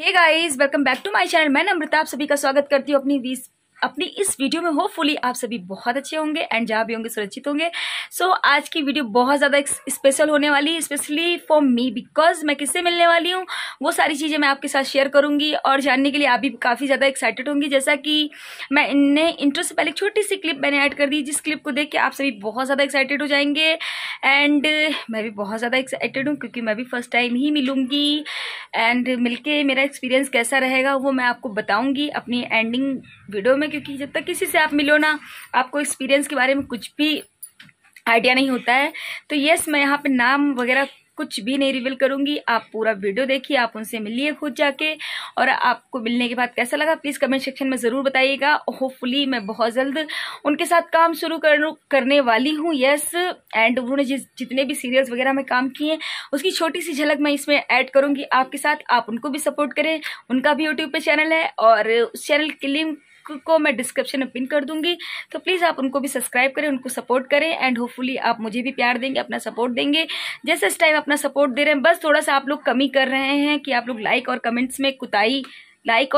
Hey guys, welcome back to my channel. मैं नम्रता आप सभी का स्वागत करती हूँ अपनी इस वीडियो में। होपफुली आप सभी बहुत अच्छे होंगे एंड जहाँ भी होंगे सुरक्षित होंगे। सो आज की वीडियो बहुत ज़्यादा स्पेशल होने वाली है, स्पेशली फॉर मी, बिकॉज मैं किससे मिलने वाली हूँ वो सारी चीज़ें मैं आपके साथ शेयर करूँगी और जानने के लिए आप भी काफ़ी ज़्यादा एक्साइटेड होंगी। जैसा कि मैं इंट्रो से पहले एक छोटी सी क्लिप मैंने ऐड कर दी, जिस क्लिप को देख के आप सभी बहुत ज़्यादा एक्साइटेड हो जाएंगे एंड मैं भी बहुत ज़्यादा एक्साइटेड हूँ, क्योंकि मैं भी फर्स्ट टाइम ही मिलूँगी एंड मिलके मेरा एक्सपीरियंस कैसा रहेगा वो मैं आपको बताऊँगी अपनी एंडिंग वीडियो में। क्योंकि जब तक किसी से आप मिलो ना, आपको एक्सपीरियंस के बारे में कुछ भी आइडिया नहीं होता है। तो यस, मैं यहाँ पे नाम वगैरह कुछ भी नहीं रिवील करूँगी। आप पूरा वीडियो देखिए, आप उनसे मिलिए खुद जाके, और आपको मिलने के बाद कैसा लगा प्लीज़ कमेंट सेक्शन में ज़रूर बताइएगा। होपफुली मैं बहुत जल्द उनके साथ काम शुरू करने वाली हूँ। यस, एंड उन्होंने जितने भी सीरियल्स वगैरह में काम किए उसकी छोटी सी झलक मैं इसमें ऐड करूँगी आपके साथ। आप उनको भी सपोर्ट करें, उनका भी यूट्यूब पर चैनल है और उस चैनल की लिंक को मैं डिस्क्रिप्शन में पिन कर दूंगी। तो प्लीज़ आप उनको भी सब्सक्राइब करें, उनको सपोर्ट करें एंड होपफुली आप मुझे भी प्यार देंगे, अपना सपोर्ट देंगे जैसे इस टाइम अपना सपोर्ट दे रहे हैं। बस थोड़ा सा आप लोग कमी कर रहे हैं कि आप लोग लाइक और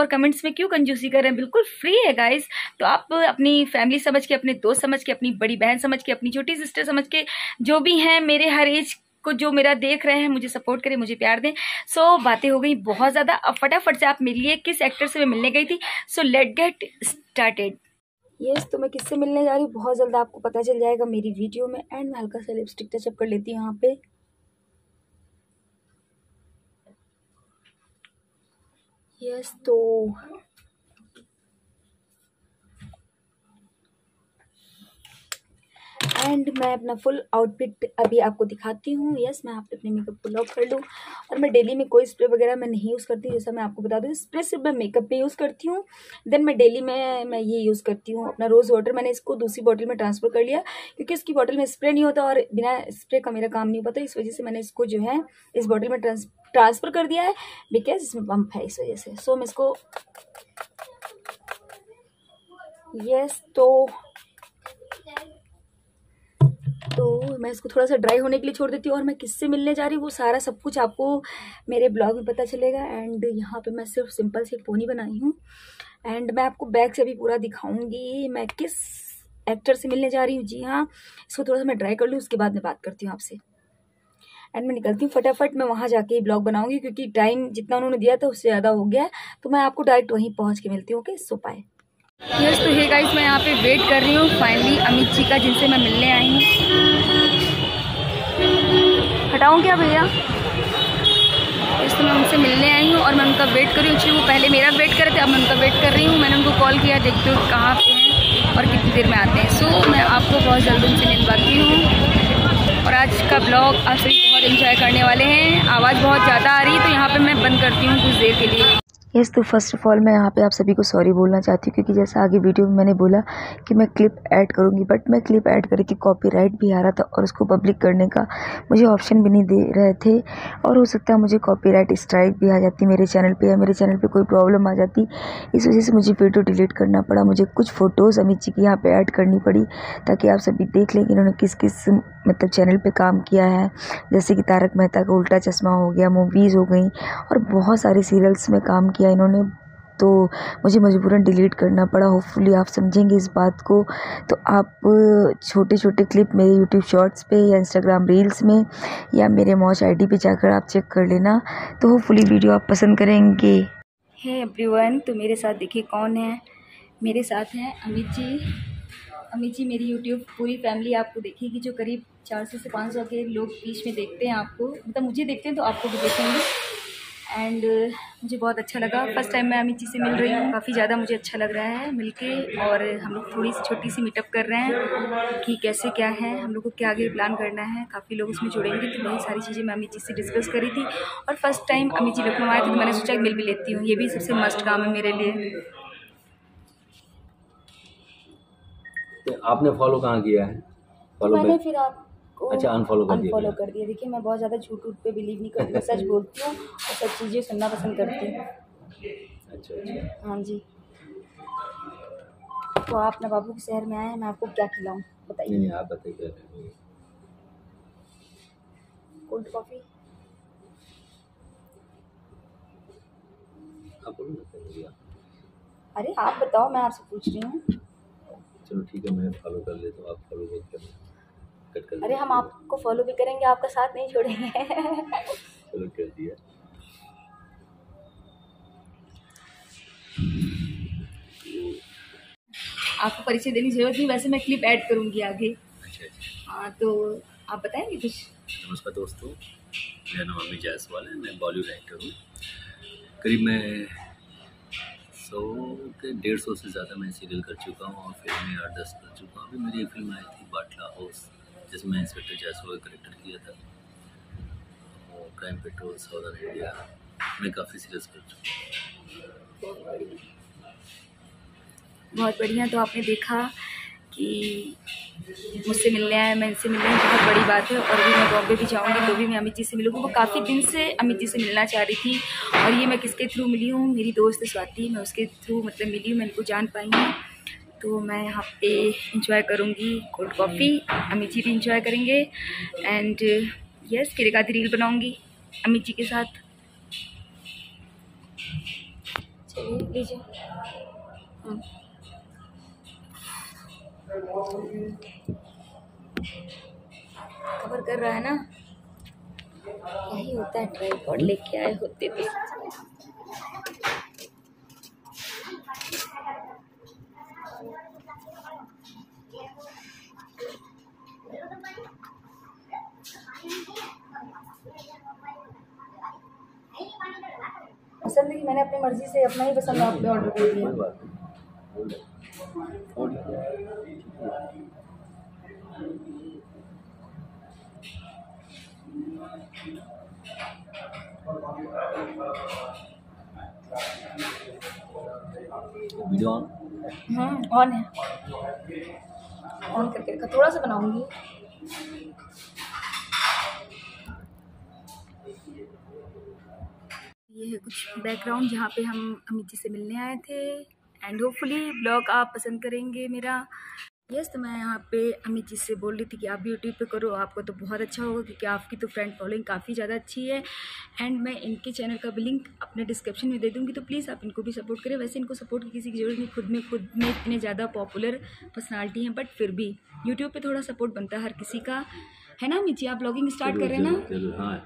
कमेंट्स में क्यों कंजूसी कर रहे हैं, बिल्कुल फ्री है गाइस। तो आप अपनी फैमिली समझ के, अपने दोस्त समझ के, अपनी बड़ी बहन समझ के, अपनी छोटी सिस्टर समझ के, जो भी हैं मेरे हर एज को जो मेरा देख रहे हैं मुझे सपोर्ट करें, मुझे प्यार दें। सो बातें हो गई बहुत ज़्यादा, अब फटाफट से आप मिलिए किस एक्टर से मैं मिलने गई थी। So let get started. Yes, तो मैं किससे मिलने जा रही हूँ बहुत जल्द आपको पता चल जाएगा मेरी वीडियो में। एंड मैं हल्का सा लिपस्टिक टचअप कर लेती हूँ यहाँ पे। यस, तो एंड मैं अपना फुल आउटफिट अभी आपको दिखाती हूँ। यस, मैं आप अपने मेकअप को लॉक कर लूँ। और मैं डेली में कोई स्प्रे वगैरह मैं नहीं यूज़ करती, जैसा मैं आपको बता दूँ। स्प्रे सिर्फ मैं मेकअप पे यूज़ करती हूँ। देन मैं डेली में मैं ये यूज़ करती हूँ अपना रोज़ वाटर। मैंने इसको दूसरी बॉटल में ट्रांसफ़र कर लिया क्योंकि इसकी बॉटल में स्प्रे नहीं होता और बिना स्प्रे का मेरा काम नहीं होता। इस वजह से मैंने इसको जो है इस बॉटल में ट्रांसफ़र कर दिया है, बिकॉज इसमें पंप है इस वजह से। सो मैं इसको यस, तो मैं इसको थोड़ा सा ड्राई होने के लिए छोड़ देती हूँ। और मैं किससे मिलने जा रही हूँ वो सारा सब कुछ आपको मेरे ब्लॉग में पता चलेगा। एंड यहाँ पे मैं सिर्फ सिंपल सी पोनी बनाई हूँ एंड मैं आपको बैक से भी पूरा दिखाऊंगी मैं किस एक्टर से मिलने जा रही हूँ। जी हाँ, इसको थोड़ा सा मैं ड्राई कर लूँ, उसके बाद मैं बात करती हूँ आपसे। एंड मैं निकलती हूँ फटाफट, मैं वहाँ जाके ब्लॉग बनाऊँगी क्योंकि टाइम जितना उन्होंने दिया था उससे ज़्यादा हो गया। तो मैं आपको डायरेक्ट वहीं पहुँच के मिलती हूँ। ओके, सो बाय। यस, तो हे गाइस, मैं यहाँ पे वेट कर रही हूँ फाइनली अमित जी का, जिनसे मैं मिलने आई हूँ। हटाऊँ क्या भैया? यस, तो मैं उनसे मिलने आई हूँ और मैं उनका वेट कर रही हूँ। एक्चुअली वो पहले मेरा वेट कर रहे थे, अब मैं उनका वेट कर रही हूँ। मैंने उनको कॉल किया, देखते हो कहाँ पे हैं और कितनी देर में आते हैं। सो मैं आपको बहुत जल्द उनसे मिलवाती हूँ। और आज का ब्लॉग आप सभी बहुत इन्जॉय करने वाले हैं। आवाज़ बहुत ज़्यादा आ रही है तो यहाँ पर मैं बंद करती हूँ कुछ देर के लिए। यस, तो फर्स्ट ऑफ़ ऑल मैं यहाँ पे आप सभी को सॉरी बोलना चाहती हूँ क्योंकि जैसा आगे वीडियो में मैंने बोला कि मैं क्लिप ऐड करूँगी, बट मैं क्लिप ऐड करी थी, कॉपीराइट भी आ रहा था और उसको पब्लिक करने का मुझे ऑप्शन भी नहीं दे रहे थे। और हो सकता है मुझे कॉपीराइट स्ट्राइक भी आ जाती मेरे चैनल पे, या मेरे चैनल पे कोई प्रॉब्लम आ जाती। इस वजह से मुझे वीडियो डिलीट करना पड़ा। मुझे कुछ फ़ोटोज़ अमित जी की यहाँ पर ऐड करनी पड़ी ताकि आप सभी देख लें कि इन्होंने किस किस मतलब चैनल पे काम किया है। जैसे कि तारक मेहता का उल्टा चश्मा हो गया, मूवीज़ हो गई और बहुत सारे सीरियल्स में काम किया इन्होंने। तो मुझे मजबूरन डिलीट करना पड़ा। होपफुली आप समझेंगे इस बात को। तो आप छोटे छोटे क्लिप मेरे यूट्यूब शॉर्ट्स पे या इंस्टाग्राम रील्स में या मेरे मौज आईडी पे जाकर आप चेक कर लेना। तो होपफुली वीडियो आप पसंद करेंगे। हे एवरीवन, तो मेरे साथ देखिए कौन है। मेरे साथ हैं अमित जी। अमित जी मेरी यूट्यूब पूरी फैमिली आपको देखेगी, जो करीब 400 से 500 के लोग बीच में देखते हैं आपको, मतलब मुझे देखते हैं तो आपको भी देखेंगे। एंड मुझे बहुत अच्छा लगा, फर्स्ट टाइम मैं अमित जी से मिल रही हूँ। काफ़ी ज़्यादा मुझे अच्छा लग रहा है मिलके। और हम लोग थोड़ी सी छोटी सी मीटअप कर रहे हैं कि कैसे क्या है, हम लोग को क्या आगे प्लान करना है। काफ़ी लोग उसमें जुड़ेंगे तो वही सारी चीज़ें मैं अमित जी से डिस्कस करी थी। और फर्स्ट टाइम अमित जी लखनऊ आए थे तो मैंने सोचा मिल भी लेती हूँ, ये भी सबसे मस्त काम है मेरे लिए। आपने फॉलो कहाँ किया है? मैंने फिर आपको अच्छा अनफॉलो कर दिया। देखिए, मैं बहुत ज़्यादा झूठ पे बिलीव नहीं करती, सच बोलती हूँ और सब चीज़ें सुनना पसंद करती हूँ। अच्छा, हाँ जी। तो आप नवाबू के शहर में आए हैं, मैं आपको क्या खिलाऊँ बताइए? नहीं, आप बताइए। कोल्ड कॉफ़ी अरे आप बताओ, मैं आपसे पूछ रही हूँ। चलो ठीक है, मैं फॉलो कर लेता हूँ, आप फॉलो मत करना। अरे हम आपको फॉलो भी करेंगे, आपका साथ नहीं छोड़ेंगे। चलो कर दिया। आपको परिचय देने की जरूरत नहीं, वैसे मैं क्लिप ऐड करूँगी आगे। हाँ तो आप बताएंगे कुछ। नमस्कार दोस्तों, मेरा नाम अमित जायसवाल है, मैं बॉलीवुड एक्टर हूँ। करीब मैं 100 के 150 से ज़्यादा मैं सीरियल कर चुका हूँ और फिल्में 8-10 कर चुका हूँ। अभी मेरी एक फिल्म आई थी बाटला हाउस, जिसमें इंस्पेक्टर जायसवाल का करेक्टर किया था, और क्राइम पेट्रोल साउदर्न इंडिया में काफ़ी सीरियल्स कर चुका हूँ। बहुत बढ़िया। तो आपने देखा कि मुझसे मिलने आए, मैं इनसे मिलने, बहुत बड़ी बात है। और अभी मैं बॉम्बे भी जाऊँगी तो भी मैं अमित जी से मिलूँगी। वो काफ़ी दिन से अमित जी से मिलना चाह रही थी, और ये मैं किसके थ्रू मिली हूँ, मेरी दोस्त स्वाति, मैं उसके थ्रू मतलब मिली हूँ, मैं इनको जान पाई हूँ। तो मैं यहाँ पे इंजॉय करूँगी कोल्ड कॉफ़ी, अमित जी भी इंजॉय करेंगे, एंड यस फिर एक आधी रील बनाऊँगी अमित जी के साथ। चलिए लीजिए। कवर कर रहा है ना, यही होता है, ट्राइपॉड लेके आए होते थे। पसंद है कि मैंने अपनी मर्जी से अपना ही पसंद आप पे ऑर्डर कर दिया। Video on? ऑन है, ऑन करके रखा, थोड़ा सा बनाऊंगी। ये है कुछ बैकग्राउंड जहाँ पे हम अमित जी से मिलने आए थे, एंड होपफुली ब्लॉग आप पसंद करेंगे मेरा। यस तो मैं यहाँ पे अमित जी से बोल रही थी कि आप भी यूट्यूब पे करो, आपको तो बहुत अच्छा होगा क्योंकि आपकी तो फ्रेंड फॉलोइंग काफ़ी ज़्यादा अच्छी है। एंड मैं इनके चैनल का भी लिंक अपने डिस्क्रिप्शन में दे दूँगी, तो प्लीज़ आप इनको भी सपोर्ट करें। वैसे इनको सपोर्ट की किसी की जरूरत नहीं, खुद में इतने ज़्यादा पॉपुलर पर्सनालिटी हैं, बट फिर भी यूट्यूब पर थोड़ा सपोर्ट बनता है हर किसी का, है ना अमित जी? आप ब्लॉगिंग स्टार्ट कर रहे हैं ना,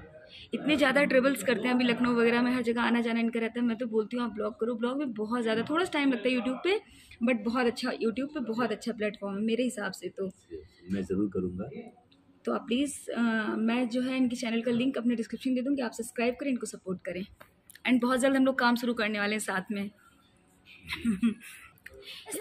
इतने ज़्यादा ट्रेवल्स करते हैं अभी लखनऊ वगैरह में, हर जगह आना जाना इनका रहता है। मैं तो बोलती हूँ आप ब्लॉग करो, ब्लॉग में बहुत ज़्यादा थोड़ा सा टाइम लगता है यूट्यूब पे, बट बहुत अच्छा, यूट्यूब पे बहुत अच्छा प्लेटफॉर्म है मेरे हिसाब से, तो मैं ज़रूर करूँगा। तो आप प्लीज़ मैं जो है इनके चैनल का लिंक अपने डिस्क्रिप्शन दे दूँगी, आप सब्सक्राइब करें, इनको सपोर्ट करें। एंड बहुत जल्द हम लोग काम शुरू करने वाले हैं साथ में।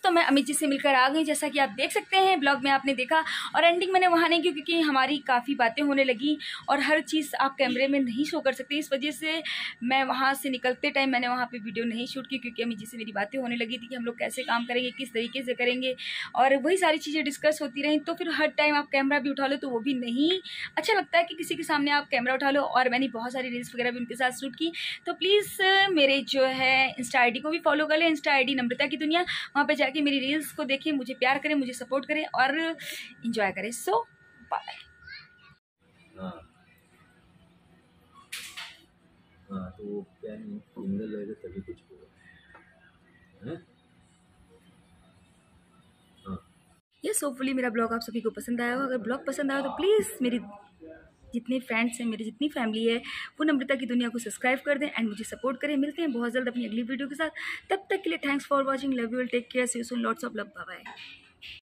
तो मैं अमित जी से मिलकर आ गई, जैसा कि आप देख सकते हैं ब्लॉग में आपने देखा, और एंडिंग मैंने वहाँ नहीं की क्योंकि हमारी काफ़ी बातें होने लगी और हर चीज़ आप कैमरे में नहीं शो कर सकते, इस वजह से मैं वहाँ से निकलते टाइम मैंने वहाँ पे वीडियो नहीं शूट की, क्योंकि अमित जी से मेरी बातें होने लगी थी कि हम लोग कैसे काम करेंगे, किस तरीके से करेंगे, और वही सारी चीज़ें डिस्कस होती रहीं। तो फिर हर टाइम आप कैमरा भी उठा लो तो वो भी नहीं अच्छा लगता है कि किसी के सामने आप कैमरा उठा लो, और मैंने बहुत सारी रील्स वगैरह भी उनके साथ शूट की। तो प्लीज़ मेरे जो है इंस्टा आई डी को भी फॉलो कर लें, इंस्टा आई डी नम्रता की दुनिया, वहाँ पे जाके मेरी रील्स को देखें, मुझे प्यार करें, मुझे सपोर्ट करें और एंजॉय करें। So bye. हाँ तो वो क्या है, सिंगल रहेगा तभी कुछ होगा। यस होपफुली मेरा ब्लॉग आप सभी को पसंद आया हो, अगर ब्लॉग पसंद आया तो प्लीज़ मेरी जितने फ्रेंड्स हैं, मेरी जितनी फैमिली है, वो नम्रता की दुनिया को सब्सक्राइब कर दें एंड मुझे सपोर्ट करें। मिलते हैं बहुत जल्द अपनी अगली वीडियो के साथ, तब तक के लिए thanks for watching, love you, take care, see you soon, lots of love, bye bye.